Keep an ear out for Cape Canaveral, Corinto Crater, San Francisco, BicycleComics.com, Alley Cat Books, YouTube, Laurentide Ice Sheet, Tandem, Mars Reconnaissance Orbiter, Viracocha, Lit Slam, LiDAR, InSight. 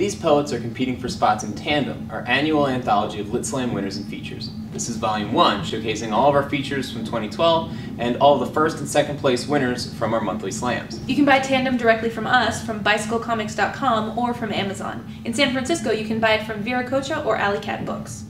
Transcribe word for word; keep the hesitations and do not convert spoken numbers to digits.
These poets are competing for spots in Tandem, our annual anthology of Lit Slam winners and features. This is Volume one, showcasing all of our features from twenty twelve and all the first and second place winners from our monthly slams. You can buy Tandem directly from us, from Bicycle Comics dot com, or from Amazon. In San Francisco, you can buy it from Viracocha or Alley Cat Books.